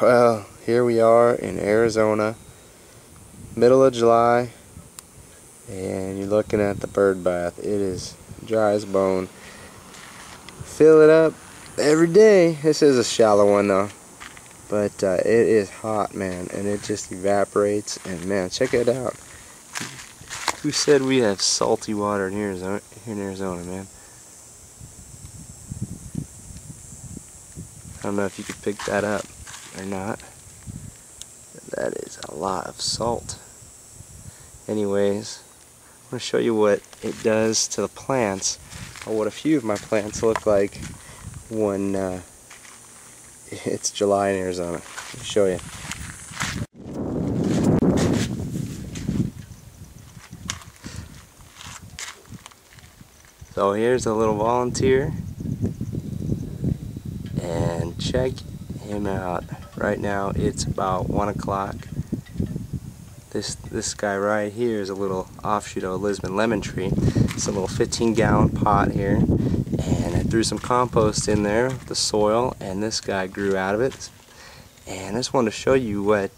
Well, here we are in Arizona, middle of July, and you're looking at the bird bath. It is dry as bone. Fill it up every day. This is a shallow one though, but it is hot, man, and it just evaporates. And man, check it out. Who said we have salty water here in Arizona, man? I don't know if you could pick that up or not. That is a lot of salt. Anyways, I'm going to show you what it does to the plants, or what a few of my plants look like when it's July in Arizona. I'll show you. So here's a little volunteer, and check him out. Right now it's about 1 o'clock. This guy right here is a little offshoot of a Lisbon lemon tree. It's a little 15-gallon pot here, and I threw some compost in there, the soil, and this guy grew out of it. And I just wanted to show you what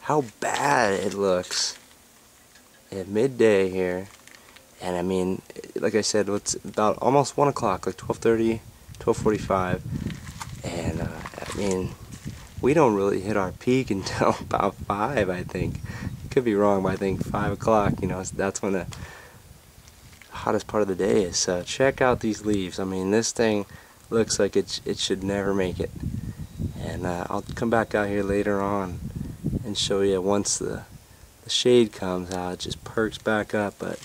how bad it looks at midday here. And I mean, like I said, it's about almost 1 o'clock, like 12:30, 12:45, and I mean, we don't really hit our peak until about 5, I think. Could be wrong, but I think 5 o'clock, you know, that's when the hottest part of the day is. So check out these leaves. I mean, this thing looks like it should never make it. And I'll come back out here later on and show you once the shade comes out. It just perks back up. But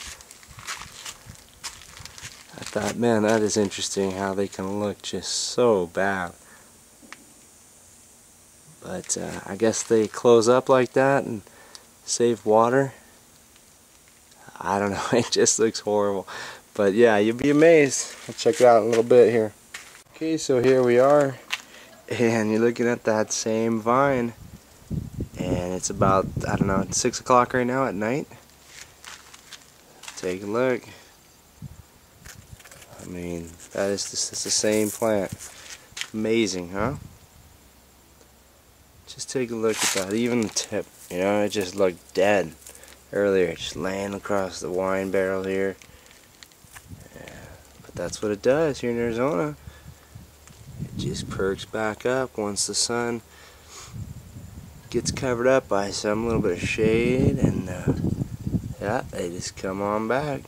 I thought, man, that is interesting how they can look just so bad. But I guess they close up like that and save water. I don't know, it just looks horrible. But yeah, you'll be amazed. I'll check it out in a little bit here. Okay, so here we are, and you're looking at that same vine. And it's about, I don't know, it's 6 o'clock right now at night. Take a look. I mean, that is just the same plant. Amazing, huh? Just take a look at that. Even the tip, you know, it just looked dead earlier, just laying across the wine barrel here. Yeah, but that's what it does here in Arizona. It just perks back up once the sun gets covered up by some little bit of shade, and yeah, they just come on back.